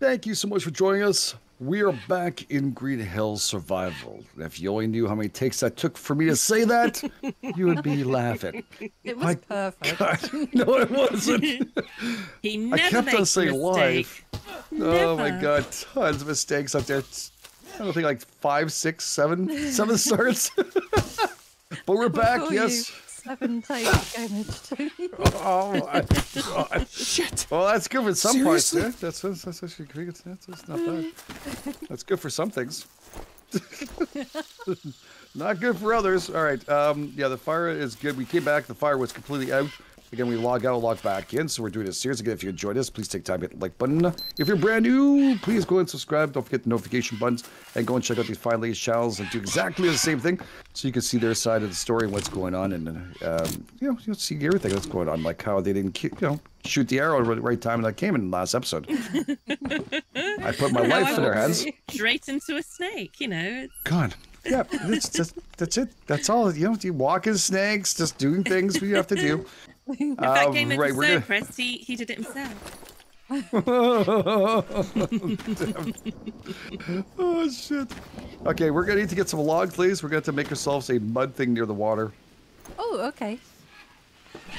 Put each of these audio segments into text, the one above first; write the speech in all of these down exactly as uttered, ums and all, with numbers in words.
Thank you so much for joining us. We are back in Green Hell Survival. If you only knew how many takes that took for me to say that, you would be laughing. It was My perfect. God. No, it wasn't. He never I kept makes on saying live. Oh my God, tons of mistakes up there. I don't think like five, six, seven, seven starts. But we're back, oh, yes. Seven takes GameEdged. Oh my God! Shit! Well, that's good for some Seriously? parts. Yeah? That's that's actually good. That's, that's not bad. That's good for some things. Not good for others. All right. Um. Yeah, the fire is good. We came back. The fire was completely out. Again, we log out, log back in. So we're doing a series again. If you enjoyed us, please take time to hit the like button. If you're brand new, please go and subscribe. Don't forget the notification buttons, and go and check out these fine ladies' channels and do exactly the same thing, so you can see their side of the story and what's going on, and um, you know, you'll see everything that's going on, like how they didn't, you know, shoot the arrow at the right time that came in the last episode. I put my life in their hands. Straight into a snake, you know. It's... God. Yeah, that's, that's, that's it. That's all. You know, you walk as snakes, just doing things we have to do. If that came in so impressed, he, he did it himself. Oh, shit. Okay, we're going to need to get some log, please. We're going to have to make ourselves a mud thing near the water. Oh, okay.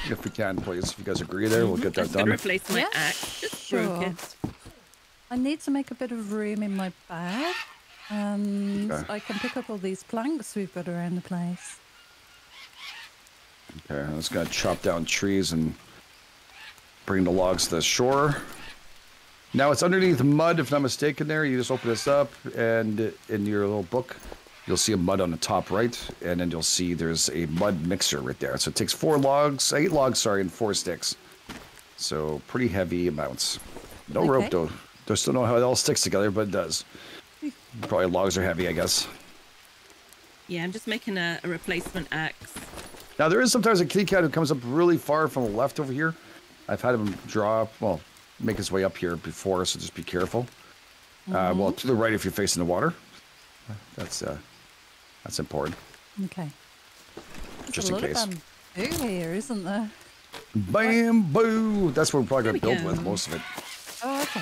If we can, please. If you guys agree there, we'll get that done. I'm going to replace my yeah. axe. Just sure. it. I need to make a bit of room in my bag. Um, okay. So I can pick up all these planks we've got around the place. Okay, I'm just going to chop down trees and bring the logs to the shore. Now it's underneath mud, if I'm not mistaken there. You just open this up, and in your little book, you'll see a mud on the top right, and then you'll see there's a mud mixer right there. So it takes four logs, eight logs, sorry, and four sticks. So pretty heavy amounts. No okay. rope, though. I still don't know how it all sticks together, but it does. Probably logs are heavy, I guess. Yeah, I'm just making a, a replacement axe. Now, there is sometimes a kitty cat who comes up really far from the left over here. I've had him draw, well, make his way up here before, so just be careful. Mm-hmm. uh, well, to the right if you're facing the water. That's uh, that's important. Okay. There's just in case. There's a lot of bamboo here, isn't there? Bamboo! That's what we're probably going to build go. with, most of it. Oh, okay.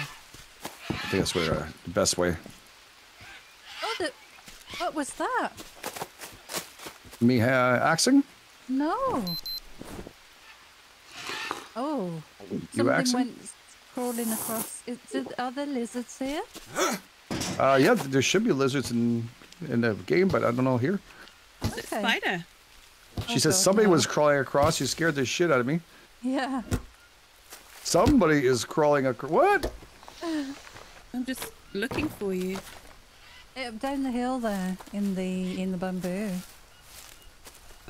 I think that's where, uh, the best way. Oh, the, what was that? Me uh, axing? No. Oh. You something went crawling across. Is, are there lizards here? Uh, yeah, there should be lizards in in the game, but I don't know here. Okay. Spider. She oh, says God, somebody no. was crawling across. You scared the shit out of me. Yeah. Somebody is crawling across. What? I'm just looking for you. Up down the hill there, in the in the bamboo.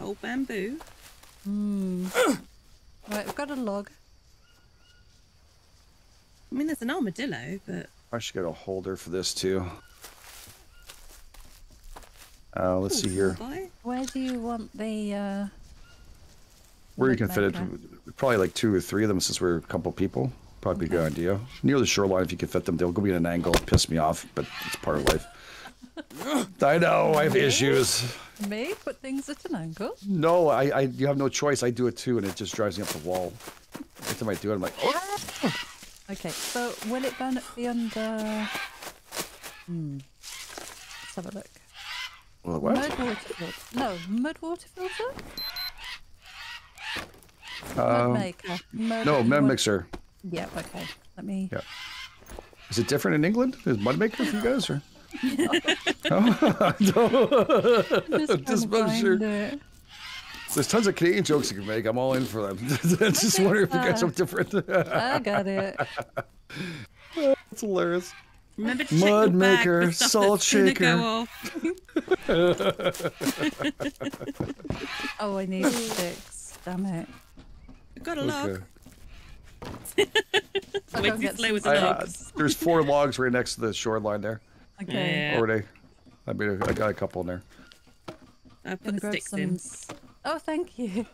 Oh, bamboo. Hmm. Right, we've got a log. I mean, there's an armadillo, but... I should get a holder for this, too. Uh, let's Ooh, see here. Boy. Where do you want the... Uh... Where you can fit it. Probably like two or three of them, since we're a couple people. Probably okay. a good idea. Near the shoreline, if you can fit them. They'll go be at an angle. Piss me off, but it's part of life. I know, I have me? issues. Me? Put things at an angle? No, I, I, you have no choice. I do it too, and it just drives me up the wall. Every time I do it, I'm like, oh! Okay, so will it burn be under... Hmm. Let's have a look. Well, what? Mud water filter. No, mud water filter? Um, mud maker. Mud no, mud mixer. Yeah, okay. Let me... Yeah. Is it different in England? Is mud maker for you guys, or...? No. Oh, no. Just, just I'm sure. It. There's tons of Canadian jokes you can make. I'm all in for them. I just wonder if you got something different. I got it. Oh, that's hilarious. Remember to Mud maker, salt shaker. Oh, I need sticks. Damn it. I've got a log. Okay. I, uh, there's four logs right next to the shoreline there. Okay. Yeah. Already, I mean, I got a couple in there. I put the sticks some... in. Oh, thank you.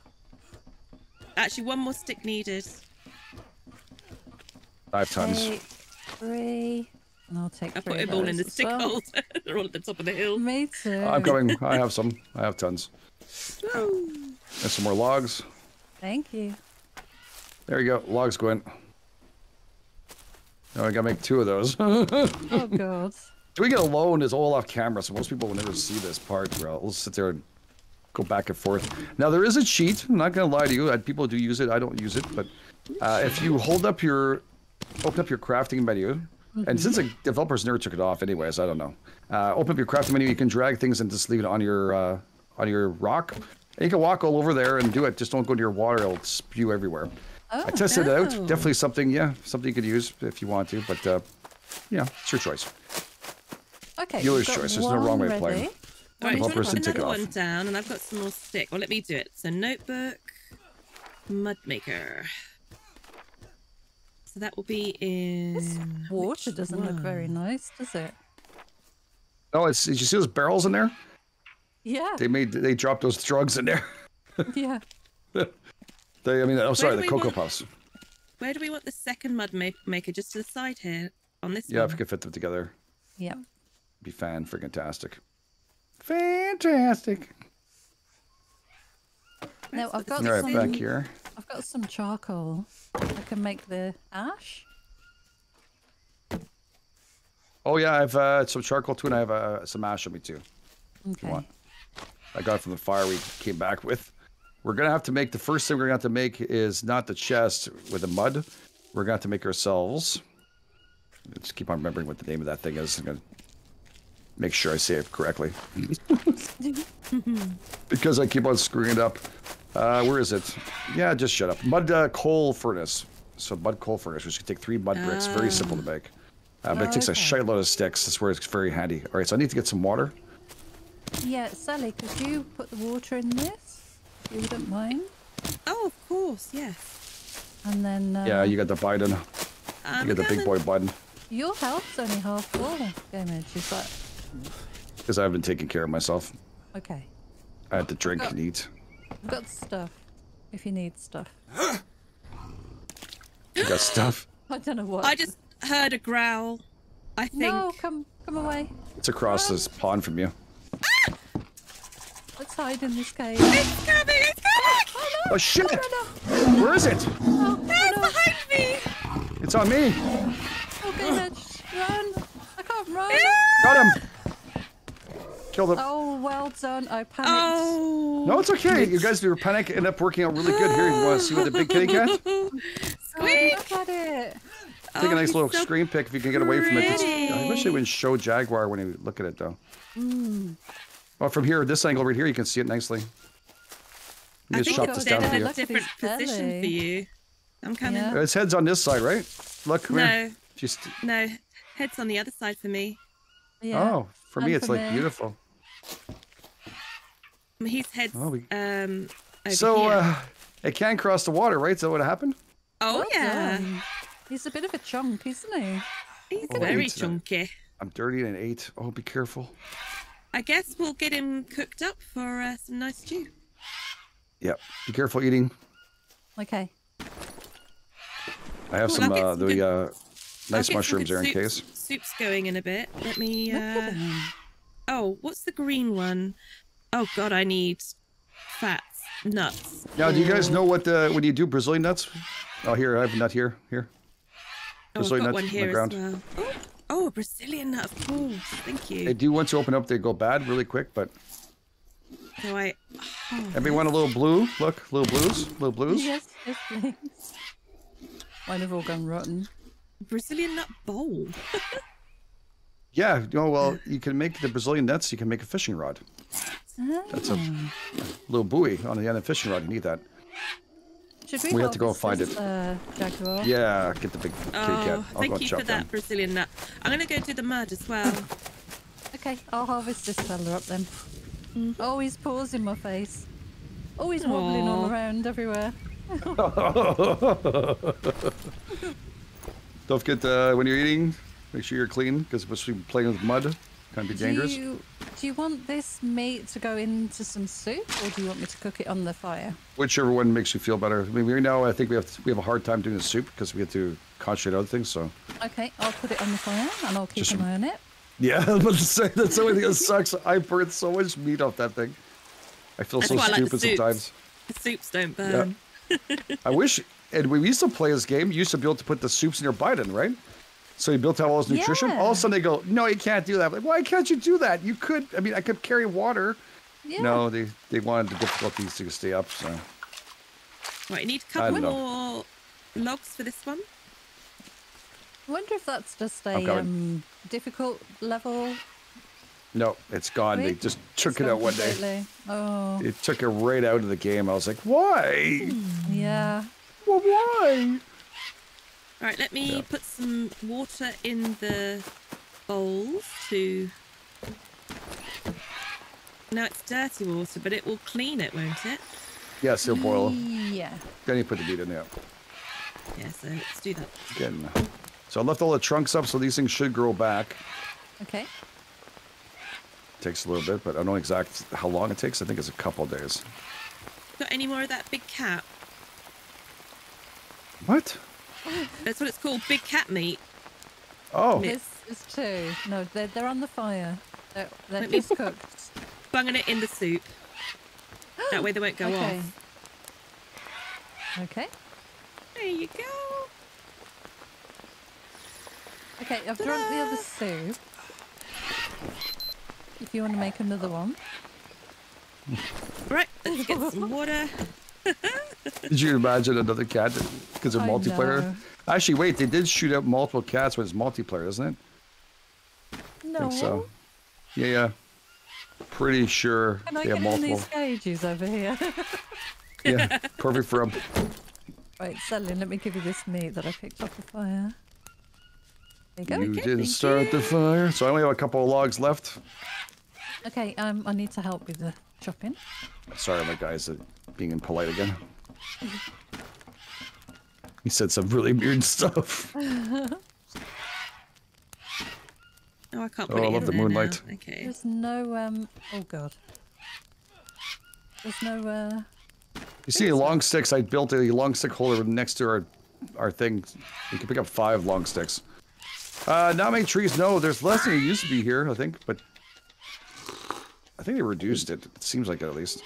Actually, one more stick needed. Five tons. Eight, three, and I'll take. I put them all in the stick well. holes. They're all at the top of the hill. Me too. I'm going. I have some. I have tons. Woo. And some more logs. Thank you. There you go. Logs go in. No, I gotta make two of those. Oh, God. Doing it alone is all off camera, so most people will never see this part, bro. We'll sit there and go back and forth. Now, there is a cheat. I'm not gonna lie to you. People do use it. I don't use it, but uh, if you hold up your... Open up your crafting menu. Mm-hmm. And since the developers never took it off anyways, I don't know. Uh, open up your crafting menu. You can drag things and just leave it on your, uh, on your rock. And you can walk all over there and do it. Just don't go to your water. It'll spew everywhere. Oh, I tested no. it out. Definitely something, yeah, something you could use if you want to. But, uh, yeah, it's your choice. Okay. Your choice. There's no wrong way ready. Of playing. All right, I've got another one down, and I've got some more stick. Well, let me do it. So, notebook, mud maker. So that will be in... This water doesn't one? Look very nice, does it? Oh, it's, did you see those barrels in there? Yeah. They made, they dropped those drugs in there. Yeah. They, I mean, I'm sorry, the Cocoa Puffs. Where do we want the second mud ma maker? Just to the side here, on this yeah, one? If we could fit them together. Yeah. Be fan freaking tastic. Fantastic. No, I've got All right, some... back here. I've got some charcoal. I can make the ash. Oh, yeah, I have uh, some charcoal, too, and I have uh, some ash on me, too. Okay. I got it from the fire we came back with. We're going to have to make... The first thing we're going to have to make is not the chest with the mud. We're going to have to make ourselves... Let's keep on remembering what the name of that thing is. I'm going to make sure I say it correctly. Because I keep on screwing it up. Uh, where is it? Yeah, just shut up. Mud uh, coal furnace. So mud coal furnace, which can take three mud bricks. Very simple to make. Uh, but oh, it takes okay. a shite load of sticks. That's where it's very handy. All right, so I need to get some water. Yeah, Sally, could you put the water in this? If you wouldn't mind. Oh, of course, yes. And then... Um, yeah, you got the Biden. Um, you got the big boy Biden. Your health's only half full, GameEdged. Is that... Because I've been taking care of myself. Okay. I had to drink oh. and eat. I've got stuff, if you need stuff. You got stuff? I don't know what. I just heard a growl, I think. No, come come away. It's across oh. this pond from you. Ah! Let's hide in this cave. It's coming, it's coming! Oh, no. Oh shit! Oh, no, no. Where is it? Oh, it's oh, no. behind me! It's on me! Oh, Gameedged, run! I can't run! Yeah. Got him! Killed him. Oh, well done. I panicked. Oh. No, it's okay. You guys were panic end up working out really good here. You want to see what the big kitty cat? Squeak! Oh, look at it. Take oh, a nice little so screen pic if you can get away from it. It's, I wish they would show Jaguar when you look at it, though. Mm. Well, from here, this angle right here, you can see it nicely. You I just shot this down for you. I think different position for you. I'm coming. Yeah. Its head's on this side, right? Look, come no. here. Just... No, head's on the other side for me. Yeah. Oh, for and me, it's for like me. Beautiful. His head. Oh, we... um, so uh, it can cross the water, right? Is that what happened? Oh, well yeah. Done. He's a bit of a chunk, isn't he? He's oh, very chunky. I'm dirty and eight. Oh, be careful. I guess we'll get him cooked up for uh, some nice stew. Yep. Be careful eating. Okay. I have oh, some uh, some the uh, nice mushrooms there in case. Soup's going in a bit. Let me. Uh... Oh, what's the green one? Oh God, I need fats, nuts. Now, do you guys know what the when you do Brazilian nuts? Oh, here I have a nut here. Here. Oh, Brazilian I've got nuts one here on the ground. As well. Oh, oh, a Brazilian nut, of course. Thank you. They do once you open up, they go bad really quick, but. So I. Oh, Everyone, man. A little blue. Look, little blues, little blues. Yes, yes, please. Mine have all gone rotten. Brazilian nut bowl. Yeah. Oh well, you can make the Brazilian nuts. You can make a fishing rod. Oh. That's a little buoy on the end of fishing rod. You need that. Should we, we have to go find is, it. Uh, Jaguar? Yeah, get the big kitty oh, cat. I'll thank go you for that them. Brazilian nut. I'm gonna go do the mud as well. Okay, I'll harvest this fella up then. Mm. Oh, he's paws in my face. Oh, he's wobbling all around everywhere. Don't forget uh, when you're eating, make sure you're clean because especially playing with mud. Can be dangerous. Do you, do you want this meat to go into some soup, or do you want me to cook it on the fire? Whichever one makes you feel better. I mean, right now I think we have to, we have a hard time doing the soup because we have to concentrate on other things. So. Okay, I'll put it on the fire and I'll keep Just, an eye on it. Yeah, I was about to say that's the only thing that sucks. I burn so much meat off that thing. I feel that's so why stupid I like the sometimes. The soups don't burn. Yeah. I wish, and we used to play this game. You used to be able to put the soups in your Biden, right? So he built out all his nutrition. Yeah. All of a sudden they go, no, you can't do that. I'm like, why can't you do that? You could, I mean, I could carry water. Yeah. No, they, they wanted the difficulties to stay up, so. Right, you need a couple more logs for this one. I wonder if that's just a um, difficult level. No, it's gone. Really? They just took it out one day. Oh. It took it right out of the game. I was like, why? Yeah. Well, why? All right, let me yeah. put some water in the bowls to... Now it's dirty water, but it will clean it, won't it? Yes, it'll boil. Yeah. Then you put the meat in there. Yeah, so let's do that. Again. So I left all the trunks up, so these things should grow back. Okay. Takes a little bit, but I don't know exact how long it takes. I think it's a couple of days. Got any more of that big cat? What? That's what it's called, big cat meat. Oh. It's, it's two. No, they're, they're on the fire. They're, they're just cooked. Bunging it in the soup. That way they won't go okay. off. Okay. There you go. Okay, I've drunk the other soup. If you want to make another one. Right, let's get some water. Did you imagine another cat? Because of I multiplayer? Know. Actually, wait, they did shoot out multiple cats when it's multiplayer, isn't it? No. I think so. Yeah, yeah. Pretty sure Can they I have multiple. Can I get in these cages over here? Yeah, perfect for them. Right, Celine, let me give you this meat that I picked off the fire. There you go. You okay, didn't start you. the fire. So I only have a couple of logs left. Okay, um, I need to help with the chopping. Sorry, my guy's being impolite again. He said some really weird stuff. Oh, I can't put oh, it I love the moonlight. Now. Okay. There's no, um, oh god. There's no, uh... You see the long sticks? I built a long stick holder next to our, our thing. We can pick up five long sticks. Uh, not many trees, no. There's less than it used to be here, I think, but... I think they reduced it. It seems like it, at least.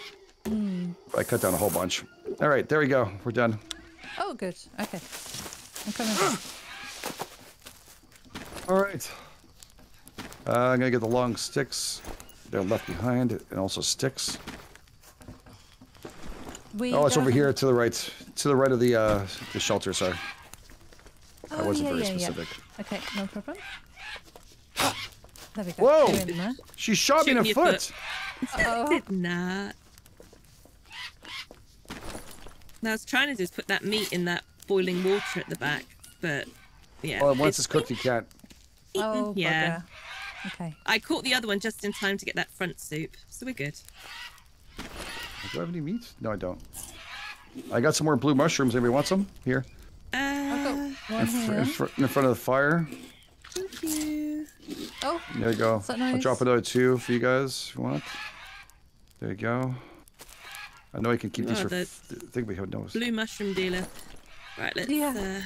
Mm. I cut down a whole bunch. All right, there we go. We're done. Oh, good. Okay. I'm coming back. All right. Uh, I'm gonna get the long sticks. They're left behind, and also sticks. We oh, it's over here to the right, to the right of the uh, the shelter. Sorry, oh, I wasn't yeah, very yeah, specific. Yeah. Okay, no problem. Oh, there we go. Whoa! In there. She shot Shoot me in the foot. foot. Uh-oh. I did not. Now I was trying to just put that meat in that boiling water at the back, but yeah. Oh, once it's, it's cooked, you can't. Oh, yeah. Bugger. Okay. I caught the other one just in time to get that front soup, so we're good. Do I have any meat? No, I don't. I got some more blue mushrooms. Anybody want some? Here. Uh, I've got one in, fr in, fr in front of the fire. Thank you. Oh. There you go. Nice? I'll drop another two for you guys if you want. There you go. I know I can keep oh, these for. The th I think we have no. Blue mushroom dealer. Right, let's. Yeah. Uh...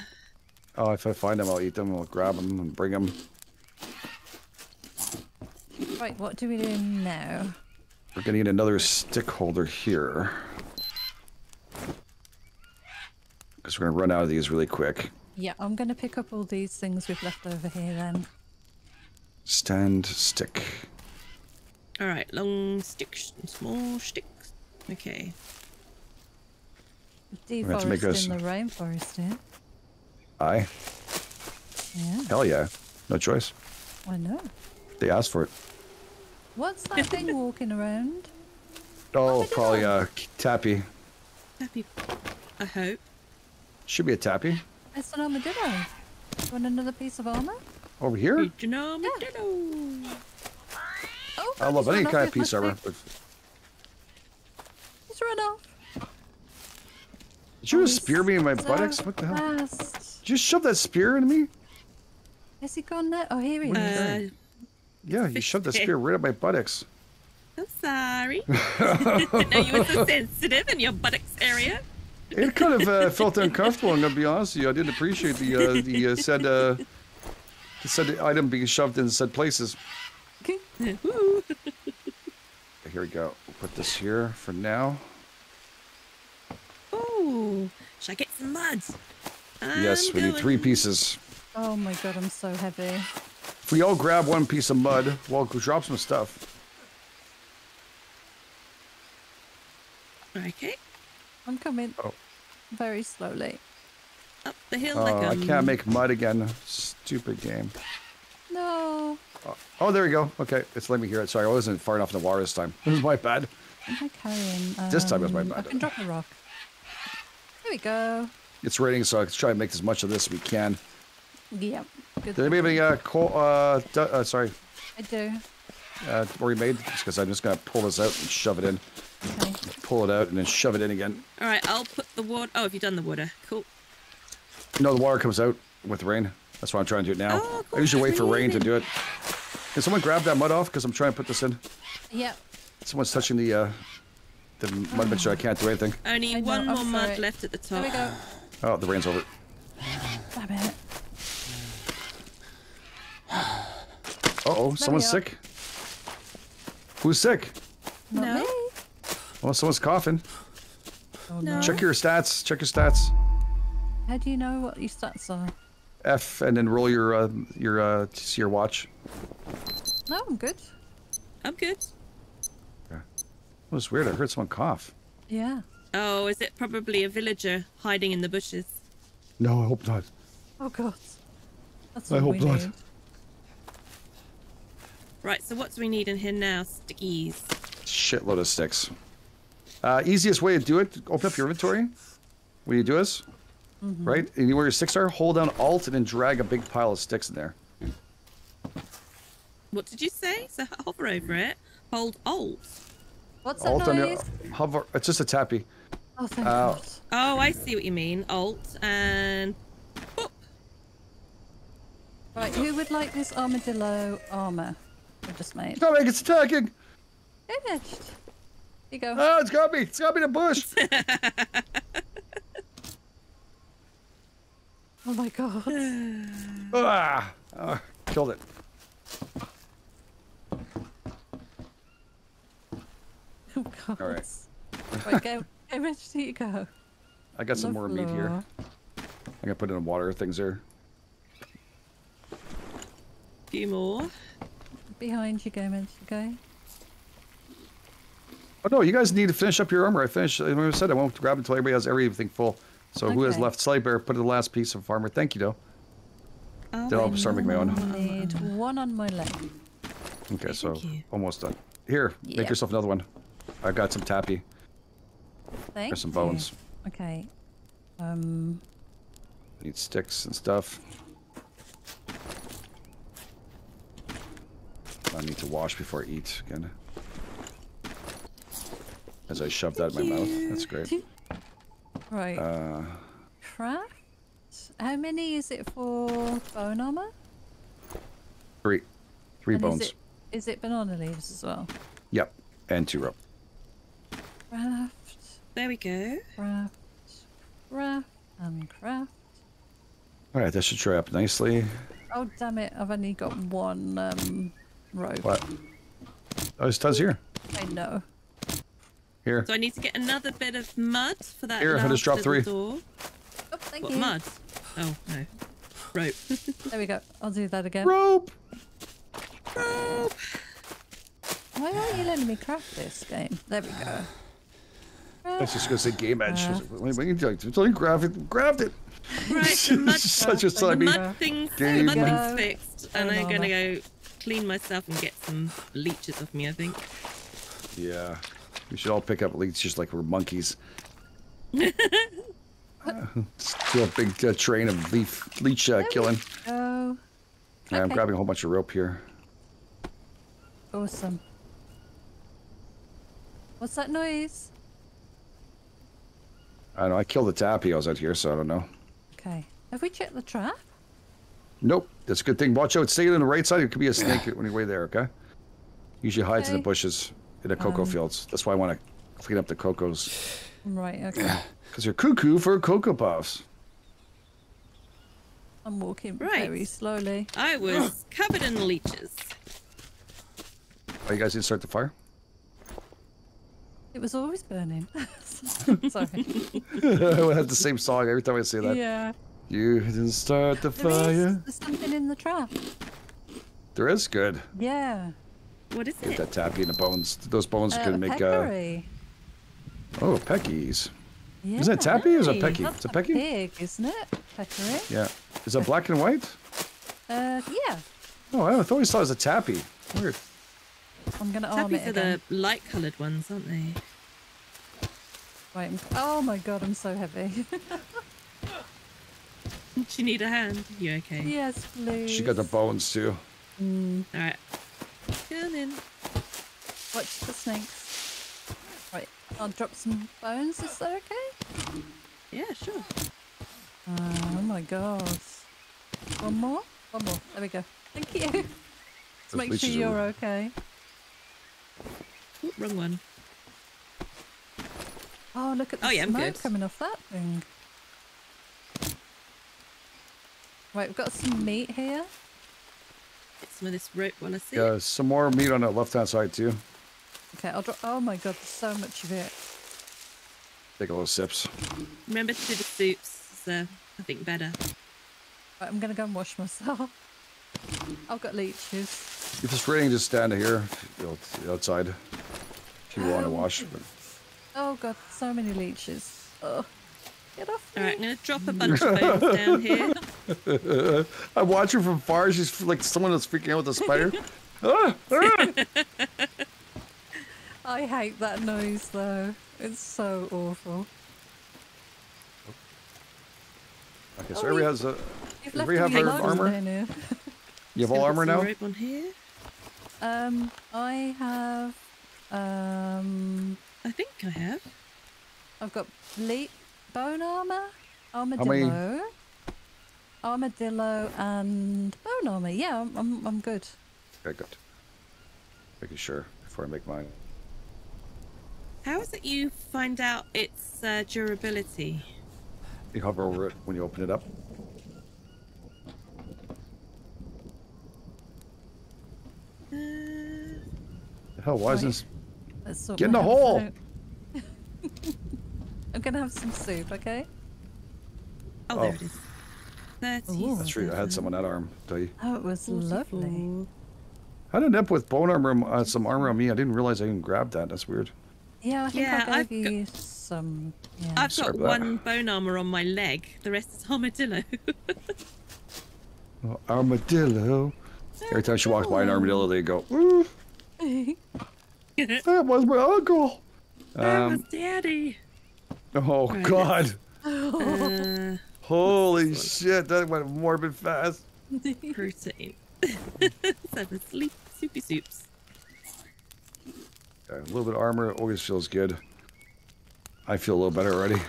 Oh, if I find them, I'll eat them. I'll grab them and bring them. Right, what do we do now? We're gonna get another stick holder here. Because we're gonna run out of these really quick. Yeah, I'm gonna pick up all these things we've left over here then. Stand stick. Alright, long sticks and small sticks. Okay. Deforesting us... the rainforest here. Aye. Yeah. Hell yeah. No choice. Why not? They asked for it. What's that thing walking around? Oh, probably a uh, tappy. Tappy, I hope. Should be a tappy. It's an armadillo. Do you want another piece of armor? Over here? It's an armadillo. Yeah. Oh, I love any kind of piece of armor. But... He's run off. Did you oh, just spear me in my buttocks? So what the hell? Fast. Did you shove that spear into me? Is he gone now? Oh, here he is. Uh, Yeah, you shoved the spear right at my buttocks. I'm sorry. No, you were so sensitive in your buttocks area. It kind of uh, felt uncomfortable, I'm going to be honest with you. I didn't appreciate the uh, the uh, said, uh, said item being shoved in said places. Okay. Here we go. We'll put this here for now. Ooh, should I get some muds? Yes, I'm we going. need three pieces. Oh my god, I'm so heavy. If we all grab one piece of mud, we'll drop some stuff. Okay. I'm coming. Oh. Very slowly. Up the hill oh, I go. I can't make mud again. Stupid game. No. Oh, oh, there we go. Okay, it's letting me hear it. Sorry, I wasn't far enough in the water this time. This is my bad. What am I carrying? Um, this time it was my bad. I can drop the rock. There we go. It's raining, so let's try to make as much of this as we can. Yep. Good. Did anybody have any uh, coal? Uh, uh, sorry. I do. Uh, already made? Just because I'm just going to pull this out and shove it in. Okay. Pull it out and then shove it in again. All right, I'll put the water. Oh, have you done the water? Cool. No, the water comes out with rain. That's why I'm trying to do it now. Oh, cool. I usually wait for rain to do it. Can someone grab that mud off? Because I'm trying to put this in. Yep. Someone's touching the uh, the mud mixture. I can't do anything. Only one more mud left at the top. There we go. Oh, the rain's over. Damn it. Uh-oh, someone's sick. Who's sick? No. Oh, someone's coughing. Oh, no. Check your stats. Check your stats. How do you know what your stats are? F and then roll your uh, your uh, to see your watch. No, I'm good. I'm good. Yeah. It was weird. I heard someone cough. Yeah. Oh, is it probably a villager hiding in the bushes? No, I hope not. Oh god. That's what I hope we not. Need. Right. So what do we need in here now? Stickies. Shitload of sticks. Uh, easiest way to do it, open up your inventory. When you do this, mm-hmm. right? And you where your sticks are, hold down Alt and then drag a big pile of sticks in there. What did you say? So hover over it, hold Alt. What's that Alt noise? On the, hover, it's just a tappy. Oh, thank uh, God. Oh, I see what you mean. Alt and boop. Right, who would like this armadillo armor I just made? Stomach, it's attacking! Edged. You go. Oh, it's got me! It's got me in a bush! Oh my god. Ah! Oh, killed it. Oh god. Alright. Right, go. Edged, you go. I got some more meat here. I'm gonna put it in water. Things are. A few more. Behind you go, Edged, you go. Oh no, you guys need to finish up your armor. I finished, like I said, I won't grab it until everybody has everything full. So okay. Who has left? Selebear, put in the last piece of armor. Thank you, though. Oh, then I'll start making my own. I need one on my leg. Okay, so almost done. Here, yep. Make yourself another one. I got some tappy. Thank There's some you. Bones. Okay. Um. I need sticks and stuff. I need to wash before I eat again. As I shoved Thank that in my you. Mouth. That's great. Right. Uh, Craft? How many is it for bone armor? Three. Three and bones. Is it, is it banana leaves as well? Yep. And two rope. Craft. There we go. Craft. Craft. And craft. Alright, that should dry up nicely. Oh, damn it. I've only got one um, rope. What? Oh, it's tons here. I know. Here. So I need to get another bit of mud for that. Here, I just dropped three. Door. Oh, thank what, you. Mud? Oh, no. Rope. There we go. I'll do that again. Rope! Rope! Why aren't you letting me craft this game? There we go. I was just going to say game edge. What are you doing? Until you grab it, grabbed it. Right, the mud, such a the mud thing's, the mud thing's fixed. And I'm going to go clean myself and get some leeches off me, I think. Yeah. We should all pick up leads just like we're monkeys. uh, still a big uh, train of leaf, leech uh, killing. Oh. Okay. I'm grabbing a whole bunch of rope here. Awesome. What's that noise? I don't know. I killed the tapios out here, so I don't know. Okay. Have we checked the trap? Nope. That's a good thing. Watch out. Stay on the right side. It could be a snake on your way there, okay? Usually hides okay. in the bushes. In the cocoa um, fields. That's why I want to clean up the cocos. Right, okay. Because you're cuckoo for Cocoa Puffs. I'm walking right. very slowly. I was covered in leeches. Oh, you guys didn't start the fire? It was always burning. Sorry. I would have the same song every time I say that. Yeah. You didn't start the there fire. There's something in the trap. There is good. Yeah. What is Get it? Get that tappy in the bones. Those bones uh, can make peccary. Uh, oh, peckies. Yeah, is that tappy hey, or is it pecky? That's it's a pecky? Pig, isn't it? Peccary. Yeah. Is it black and white? Uh, yeah. Oh, I always thought it was a tappy. Weird. I'm gonna arm Tappies it again. Are the light-coloured ones, aren't they? Right. Oh my god, I'm so heavy. Do you need a hand? You okay? Yes, please. She got the bones too. Mm. All right. Come in. Watch the snakes. Right. I'll drop some bones. Is that okay? Yeah, sure. Oh my god. One more. One more. There we go. Thank you. Let's the make sure you're over. Okay. Oop, wrong one. Oh, look at the oh, yeah, smoke coming off that thing. Right, we've got some meat here. Get some of this rope while I see yeah, it. Some more meat on that left-hand side, too. Okay, I'll drop... Oh, my God, there's so much of it. Take a little sips. Remember to do the soups. Uh, I think better. Right, I'm going to go and wash myself. I've got leeches. If it's raining, just stand here outside if you um, want to wash. But... Oh god, so many leeches. Oh, get off me. Alright, I'm gonna drop a bunch of bones down here. I watch her from far, she's like someone that's freaking out with a spider. ah, ah. I hate that noise though. It's so awful. Okay, so oh, everybody has a... Everybody have her armor? You have all armor now? Right on here. Um, I have... Um... I think I have. I've got ble bone armor, armadillo, armadillo, and bone armor. Yeah, I'm, I'm, I'm good. Very good. Making sure before I make mine. How is it you find out its uh, durability? You hover over it when you open it up. Uh, Hell, why is this? Get in the hole! I'm gonna have some soup, okay? Oh, there it is. That's true, I had some on that arm, I'll tell you. Oh, it was lovely. I ended up with bone armor, uh, some armor on me. I didn't realize I can grab that. That's weird. Yeah, I think yeah, I gave I've you got, some. Yeah. I've got one bone armor on my leg. The rest is armadillo. oh, armadillo. Every time she walks by an armadillo, they go. Ooh. That was my uncle. That um, was Daddy. Oh right. God! Uh, Holy shit! That went morbid fast. Protein. Seven sleep soupy soups. Okay, a little bit of armor always feels good. I feel a little better already.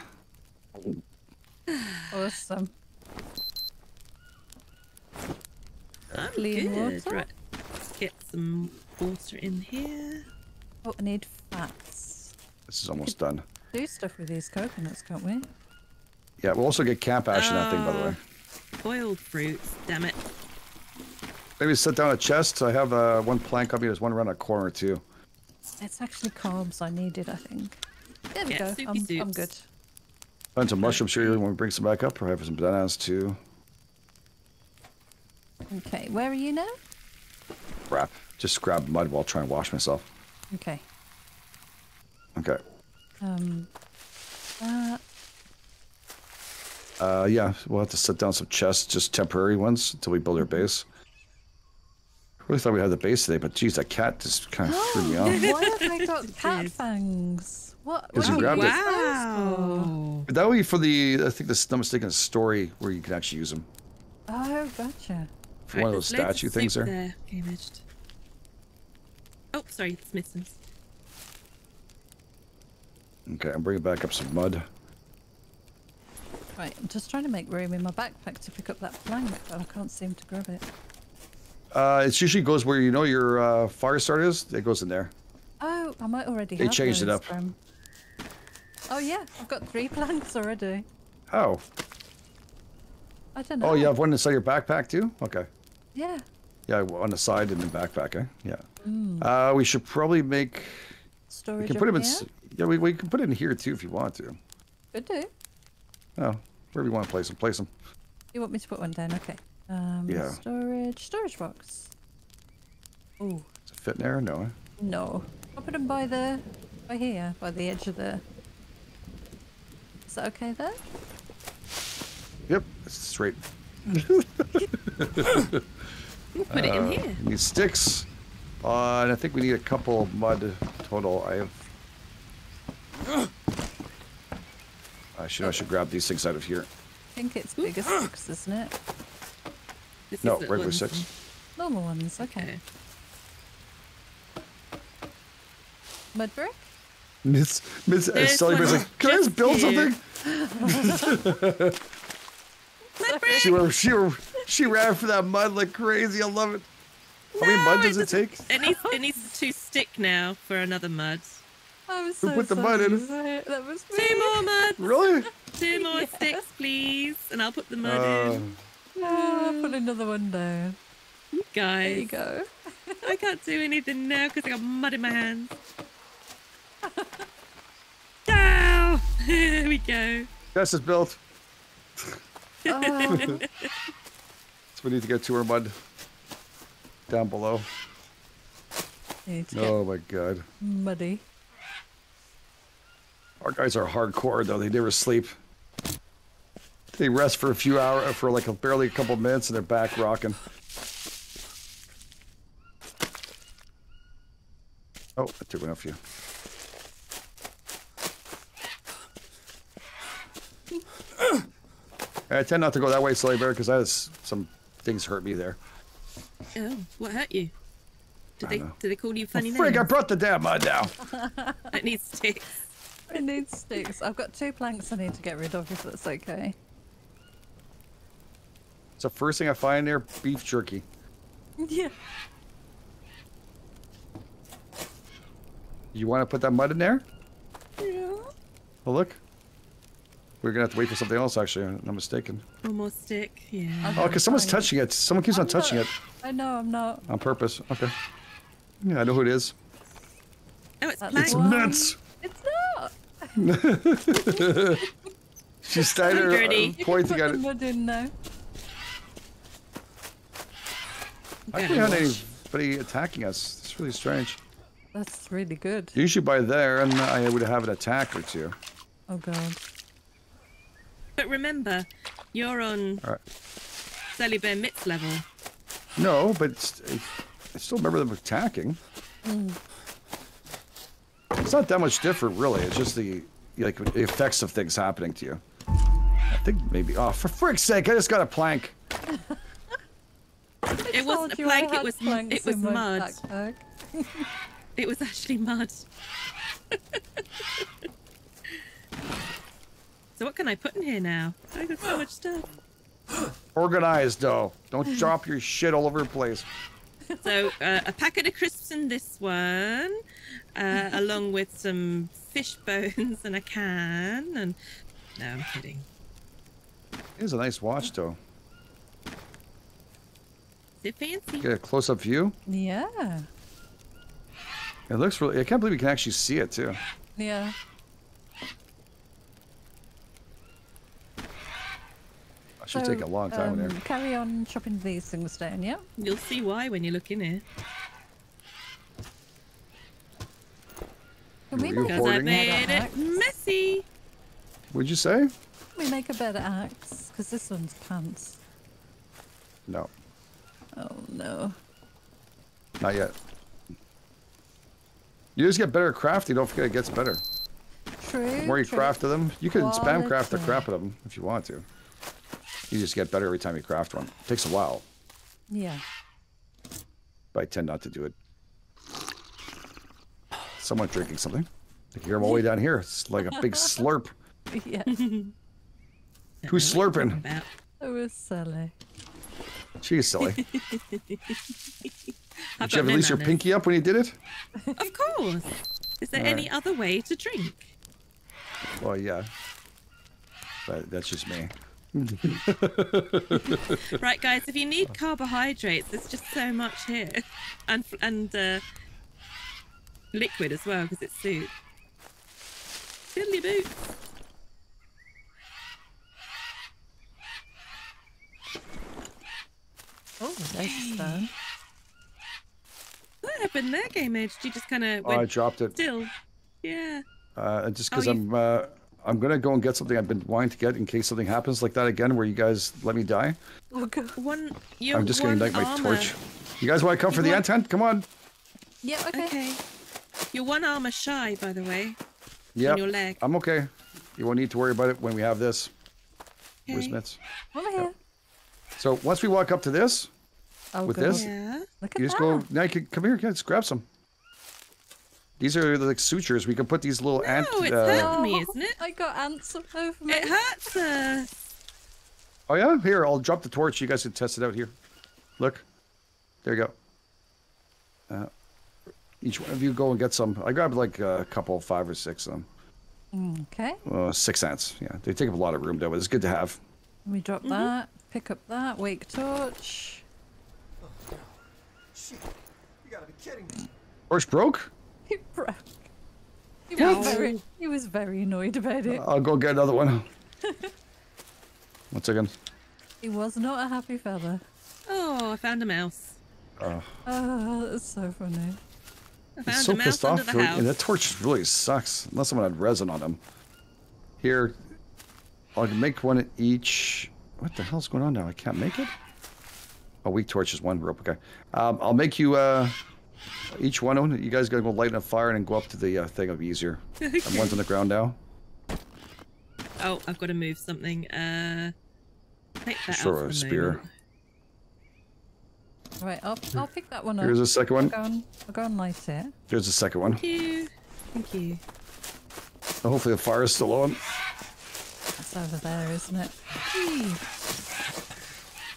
Awesome. I'm Clean good. Water. Right. Let's get some water in here. Oh, I need fats. This is almost done. Do stuff with these coconuts, can't we? Yeah, we'll also get camp ash in uh, that thing, by the way. Boiled fruits, damn it. Maybe set down a chest. I have uh, one plank on me. There's one around a corner, too. It's actually carbs I needed, I think. There we yeah, go. I'm, I'm good. Find some mushrooms here when we bring some back up, or have some bananas, too. Okay, where are you now? Crap. Just grab mud while trying to wash myself. Okay. Okay. Um. Uh. Uh. Yeah, we'll have to set down some chests, just temporary ones, until we build our base. I really thought we had the base today, but geez, that cat just kind of threw me off. Why have they got cat fangs? What? Because wow, you grabbed wow. it. Wow. That would be for the, I think, the, I'm mistaken, story where you can actually use them. Oh, gotcha. For right, one of those statue things there. there. Imaged. Oh, sorry, it's missing. Okay, I'm bringing back up some mud. Right, I'm just trying to make room in my backpack to pick up that plank, but I can't seem to grab it. Uh, it usually goes where you know your uh, fire start is. It goes in there. Oh, I might already have it. They changed it up. From... Oh, yeah, I've got three planks already. How? I don't know. Oh, you have one inside your backpack, too? Okay. Yeah. Yeah, on the side and the backpack, eh? Yeah. Mm. Uh, we should probably make. Storage. We can put them in. Here? Yeah, we we can put it in here too if you want to. Could do. Oh, wherever you want to place them, place them. You want me to put one down? Okay. Um, yeah. Storage. Storage box. Oh. Does it fit in there? No. No. I'll put them by the... by here. By the edge of the... Is that okay there? Yep. It's straight. You put it in here. We need sticks. Uh, and I think we need a couple of mud total. I have... I should, I should grab these things out of here. I think it's bigger six, isn't it? This no, regular ones. Six. Normal ones, okay. Mud brick? Miss, Miss Selebear's like, can I just build something? Mud brick! She, she, she ran for that mud like crazy, I love it. How no, many mud does it, it take? It needs, it needs two stick now for another mud. I was so Who put the mud in? That was me. Two more mud! Really? Two more yeah. sticks, please. And I'll put the mud uh, in. Oh, I'll put another one down. Guys. There you go. I can't do anything now because I got mud in my hands. Down! Here we go. This is built. Oh. So we need to get to our mud down below. Oh my god. Muddy. Our guys are hardcore though, they never sleep. They rest for a few hours, for like a, barely a couple minutes and they're back rocking. Oh, I took one off you. I tend not to go that way, Selebear, because I was, some things hurt me there. Oh, what hurt you? Did, they, did they call you funny names? Frig, I brought the damn mud down. It needs sticks. I need sticks. I've got two planks I need to get rid of, if that's okay. So first thing I find there, beef jerky. Yeah. You want to put that mud in there? Yeah. Oh, look. We're going to have to wait for something else, actually. I'm mistaken. One more stick, yeah. Oh, because someone's touching it. Someone keeps on touching it. I know, I'm not. On purpose, okay. Yeah, I know who it is. Oh, it's plank. It's nuts. It's nuts. She's standing there pointing at it. I haven't had anybody attacking us. It's really strange. That's really good. Usually by there, and I would have an attack or two. Oh god. But remember, you're on right. Selebear Mitt's level. No, but I still remember them attacking. Mm. It's not that much different, really. It's just the like the effects of things happening to you. I think maybe. Oh, for frig's sake! I just got a plank. It wasn't a plank. It was it was mud. It was actually mud. So what can I put in here now? I got so much stuff. Organized, though. Don't drop your shit all over the place. So uh, a packet of crisps in this one, uh, along with some fish bones and a can. And no, I'm kidding. It is a nice watch, though. Is it fancy? Get a close-up view. Yeah. It looks really. I can't believe we can actually see it too. Yeah. It should so, take a long time um, in there. Carry on chopping these things down, yeah? You'll see why when you look in here. Can we make a better axe? Messy! What'd you say? Can we make a better axe? Because this one's pants. No. Oh no. Not yet. You just get better at crafting, don't forget it gets better. True. The more you true. craft them, you can Quality. spam craft the crap out of them if you want to. You just get better every time you craft one. It takes a while. Yeah. But I tend not to do it. Someone drinking something. I can hear them all the way down here. It's like a big slurp. Yeah. Who's slurping? It was silly. She's silly. Did you have at least your this. pinky up when you did it? Of course. Is there all any right. other way to drink? Well, yeah. But that's just me. Right, guys, if you need carbohydrates, there's just so much here, and and uh, liquid as well because it's soup. Fiddly boots. was nice fun. What happened there, GameEdged? You just kind of went oh, I dropped it. Still, yeah. Uh, just because oh, I'm, you... uh, I'm gonna go and get something I've been wanting to get in case something happens like that again, where you guys let me die. Look, one. You're I'm just gonna light my armor. torch. You guys want to come you for want... the ant hunt? Come on. Yeah. Okay. okay. You're one armor shy, by the way. Yeah. Your leg. I'm okay. You won't need to worry about it when we have this. Okay. Where's Mitts? Over here. Yep. So once we walk up to this, oh, with good. this, yeah. Look at you just that. go. Now you can come here, kids. Grab some. These are like sutures. We can put these little no, ant. Oh, it's uh, hurting me, isn't it? I got ants all over me. It hurts us. Oh yeah, here. I'll drop the torch. You guys can test it out here. Look, there you go. Uh, each one of you go and get some. I grabbed like a couple, five or six of them. Okay. Uh, six ants. Yeah, they take up a lot of room though, but it's good to have. Let me drop mm-hmm. that. Pick up that wake torch. Oh, no. Shit! You gotta be kidding me. Torch broke. He broke. He was, very, he was very annoyed about it. I'll go get another one. One second. He was not a happy fella. Oh, I found a mouse. Oh, oh that's so funny. I found He's so a mouse pissed off. The house. That torch really sucks. Unless someone had resin on him. Here, I'll make one each. What the hell's going on now? I can't make it. A weak torch is one rope. Okay. Um, I'll make you. Uh, Each one of them, you guys gotta go light a fire and then go up to the uh, thing. It'll be easier. Okay. And one's on the ground now. Oh, I've got to move something. Uh, take that sure, out for a spear. A right, I'll I'll pick that one up. Here's the second one. I'll go and, I'll go and light it. Here's the second one. Thank you. Thank you. So hopefully the fire is still on. That's over there, isn't it? Gee.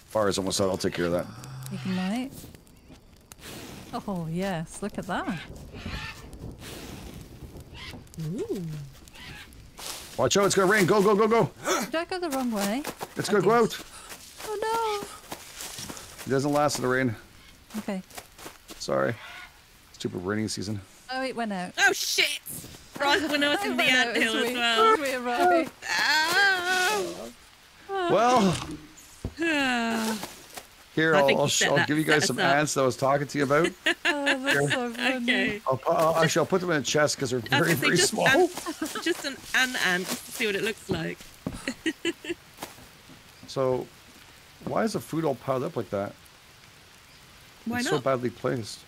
Fire is almost out. I'll take care of that. You can light. Oh, yes, look at that. Ooh. Watch out, it's gonna rain. Go, go, go, go. Did I go the wrong way? It's gonna go out. Oh, no. It doesn't last in the rain. Okay. Sorry. Stupid rainy season. Oh, it went out. Oh, shit. Right when I was in the ant hill as well. We arrived. Oh. Oh. Well. Oh. Here, I'll, I'll, I'll that, give you guys some up. ants that I was talking to you about. Oh, that's so funny. Okay. I'll, I'll, actually, I'll put them in a chest because they're very, very just small. An, just an ant ant just to see what it looks like. So, why is the food all piled up like that? Why it's not? so badly placed.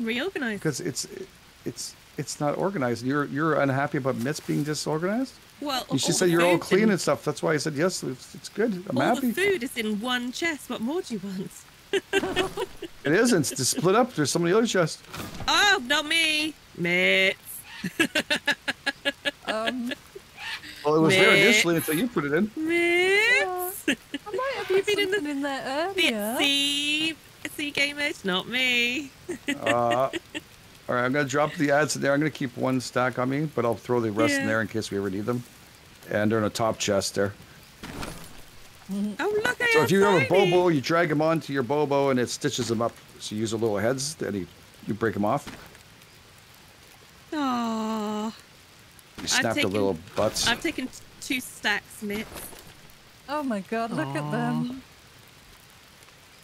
Reorganized. Because it's it, it's it's not organized. You're you're unhappy about Mitts being disorganized? Well, she said you're all clean and, and stuff. That's why I said yes. It's, it's good. I'm all happy. All the food is in one chest. What more do you want? It isn't. It's split up. There's some of the other chests. Oh, not me, Mitts. um. Well, it was Mitts. there initially until you put it in. Mitts. Uh, I might have you been in, the, in there earlier. See, see, GameEdged, not me. uh. All right, I'm going to drop the ads in there. I'm going to keep one stack on me, but I'll throw the rest yeah. in there in case we ever need them. And they're in a top chest there. Oh, look, I So if you tiny. have a Bobo, you drag them onto your Bobo, and it stitches them up. So you use the little heads, and you, you break them off. Aww. You snap I've taken, the little butts. I've taken two stacks, Mitts. Oh, my God, look Aww. at them.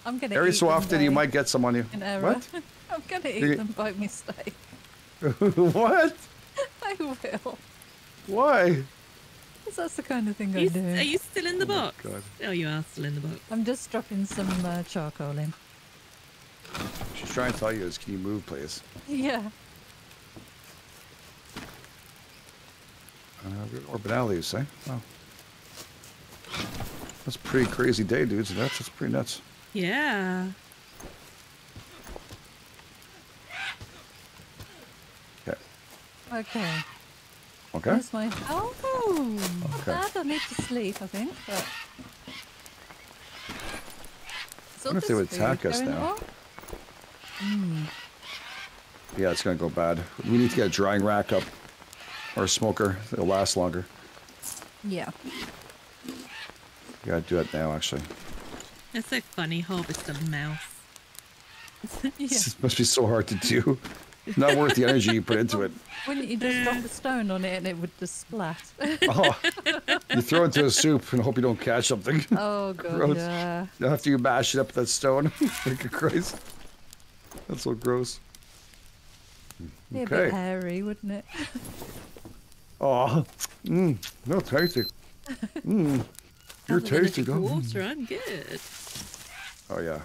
I'm going to Every so often, you might get some on you. What? I'm gonna eat you... them by mistake. What? I will. Why? Because that's the kind of thing I do. Are you still in the box? Oh, oh, you are still in the box. I'm just dropping some uh, charcoal in. She's trying to tell you, is can you move, please? Yeah. Uh, or banalities, eh? Wow. That's a pretty crazy day, dudes. That's, that's pretty nuts. Yeah. Okay. Okay. Where's my... Oh, no. Not okay. bad. I need to sleep, I think. But... I wonder if they would attack us now. Mm. Yeah, it's going to go bad. We need to get a drying rack up. Or a smoker. It'll last longer. Yeah. You got to do it now, actually. That's so funny. Harvest a mouse. Yeah. This must be so hard to do. Not worth the energy you put into it. Wouldn't you just drop a stone on it and it would just splat? Oh, you throw it to a soup and hope you don't catch something. Oh, God. Yeah. After you mash it up with that stone. Thank you, Christ. That's so gross. Okay. It'd be a bit hairy, wouldn't it? Oh, mm, no, tasty. Mm, you're tasty, though. Water, I'm good. Oh, yeah.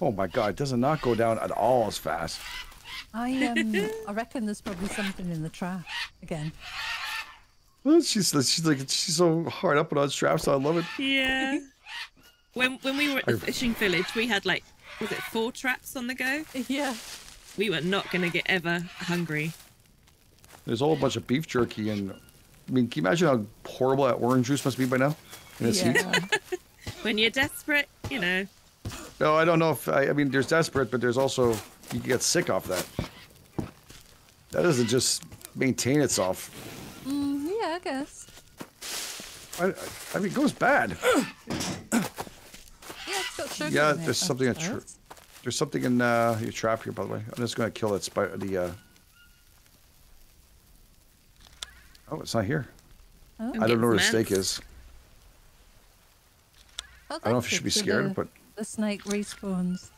Oh my God, it does not go down at all as fast. I um, I reckon there's probably something in the trap again. Well, she's she's like she's so hard up on those traps. So I love it. Yeah. When when we were at the I... fishing village, we had like was it four traps on the go? Yeah. We were not gonna get ever hungry. There's a whole bunch of beef jerky, and I mean, can you imagine how horrible that orange juice must be by now? In its heat? When you're desperate, you know. No, I don't know if, I, I mean, there's desperate, but there's also, you can get sick off that. That doesn't just maintain itself. Mm, yeah, I guess. I, I mean, it goes bad. Yeah, it's got sugar yeah, in there's, it, something in there's something in There's something in your trap here, by the way. I'm just going to kill that spider, the, uh... Oh, it's not here. Oh. I don't know where the snake is. Oh, I don't know if you should be scared, the... but... The snake respawns.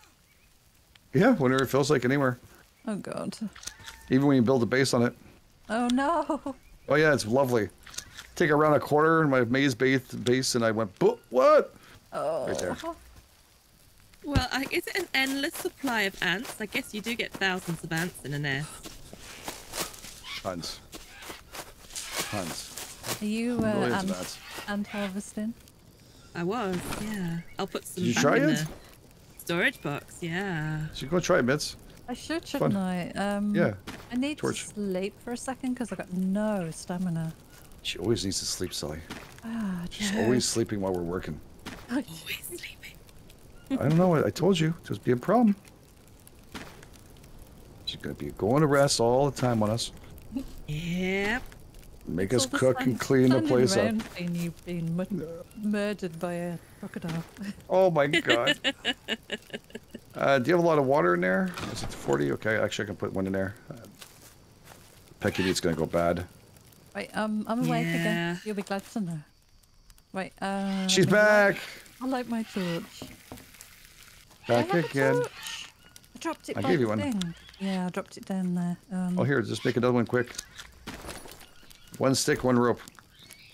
Yeah, whenever it feels like anywhere. Oh, God. Even when you build a base on it. Oh, no. Oh, yeah, it's lovely. Take around a quarter in my maze base, and I went, boop, what? Oh. Right there. Well, I, is it an endless supply of ants? I guess you do get thousands of ants in a nest. Tons. Tons. Are you uh, ant, ant harvesting? I was, yeah. I'll put some. Did you back try in it? Storage box, yeah. Should go try it, Mitts. I should, shouldn't I? Um, yeah. I need Torch. to sleep for a second because I got no stamina. She always needs to sleep, Sully. Ah, She's no. always sleeping while we're working. Always sleeping. I don't know. I told you, it was being a problem. She's gonna be going to rest all the time on us. Yep. Make it's us cook and clean the place up. You've been mur murdered by a crocodile. Oh my God. uh, do you have a lot of water in there? Is it forty? Okay, actually I can put one in there. Uh, Pecky Beat's gonna go bad. Right, um, I'm awake yeah. again. You'll be glad to know. Right, uh... She's back! I light my torch. Back I again. Torch. I dropped it I by gave you one. Thing. Yeah, I dropped it down there. Um, oh, here, just make another one quick. One stick, one rope.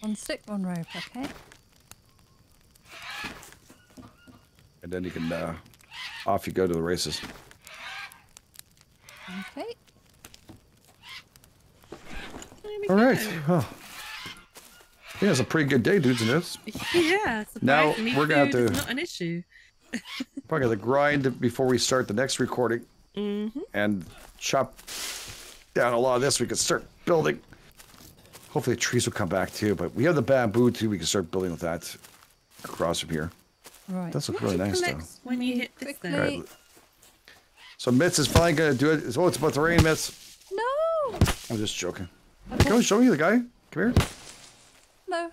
One stick, one rope, okay. And then you can, uh, off you go to the races. Okay. All right. Oh. Yeah, it's a pretty good day, dudes and dudes. Yeah, now we're gonna have to. It's not an issue. Probably gonna grind before we start the next recording, mm-hmm. and chop down a lot of this. We can start building. Hopefully the trees will come back too, but we have the bamboo too. We can start building with that across from here. Right. That's look really nice though. When you hit this thing. Right. So Mitts is finally gonna do it. Oh, it's about to rain, Mitts. No. I'm just joking. Okay. Come show me the guy. Come here. No.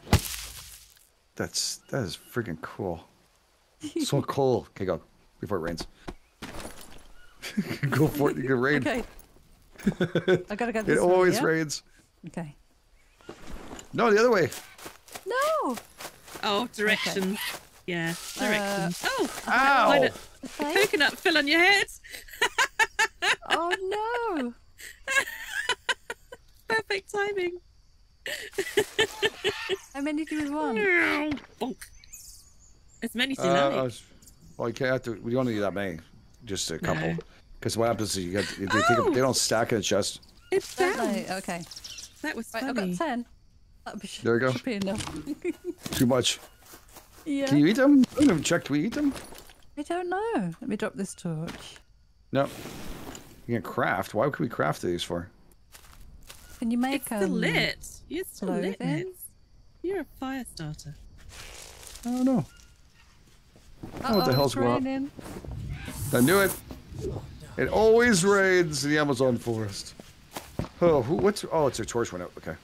That's that is freaking cool. So cool. Okay, go before it rains. Go for it. It can rain. Okay. I gotta go. This it way, always yeah? rains. Okay. No, the other way. No. Oh, directions. Okay. Yeah, directions. Uh, oh, ow. Why not? Okay. The coconut fell on your head. Oh, no. Perfect timing. How many do we want? Bonk. As many as you uh, like. Well, you can't have to. We don't need that many. Just a couple. Because no. what happens is you got, they, oh. take a, they don't stack in a chest. It's down. Okay. That was funny. Right, I've got ten. Be, there we go. Be enough. Too much. Yeah. Can you eat them? I haven't checked. We eat them? I don't know. Let me drop this torch. No. You can craft. Why could we craft these for? Can you make them? It's um, lit. You're still lit. You're a fire starter. I don't know. Uh-oh, I don't know what the hell's going on. I knew it. It always rains in the Amazon forest. Oh, who, what's? Oh, it's your torch went out. Okay.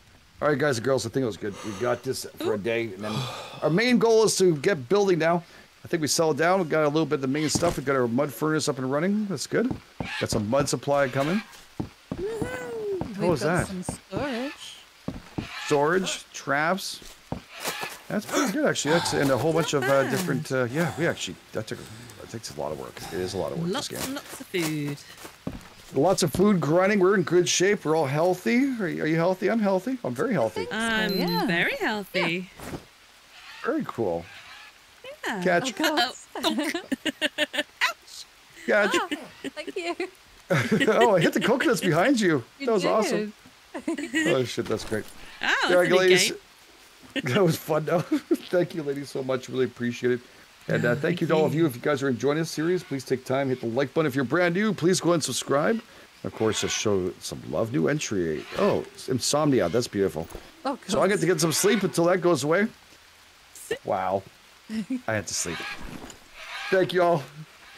All right, guys and girls, I think it was good. We got this for a day. And then our main goal is to get building now. I think we settled down. We got a little bit of the main stuff. We got our mud furnace up and running. That's good. Got some mud supply coming. Woohoo! What was that? Some storage. Storage, traps. That's pretty good, actually. That's, and a whole bunch of uh, different. Uh, yeah, we actually that took that takes a lot of work. It is a lot of work. Lots, this game. Lots of food. Lots of food grinding. We're in good shape. We're all healthy. Are you, are you healthy? I'm healthy. I'm very healthy. I'm um, yeah. very healthy. Yeah. Very cool. Yeah. Catch. Oh, oh. Ouch. Catch. Oh, thank you. Oh, I hit the coconuts behind you. you that was did. awesome. Oh, shit. That's great. Oh, there I go, ladies. That was fun, though. Thank you, ladies, so much. Really appreciate it. And uh, thank you to all of you. If you guys are enjoying this series, please take time. Hit the like button. If you're brand new, please go ahead and subscribe. Of course, just show some love. New entry. Oh, insomnia. That's beautiful. Oh, so I get to get some sleep until that goes away. Wow. I had to sleep. Thank you all.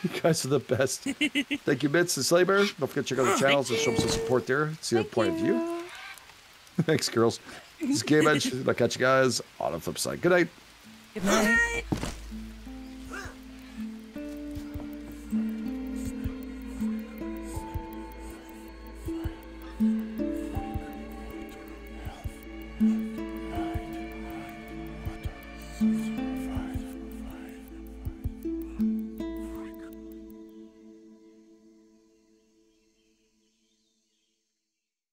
You guys are the best. Thank you, Mitts and Selebear. Don't forget to check out the channels and show them some support there. See their point of view. Thanks, girls. This is GameEdged. I'll catch you guys on the flip side. Good night. Good night.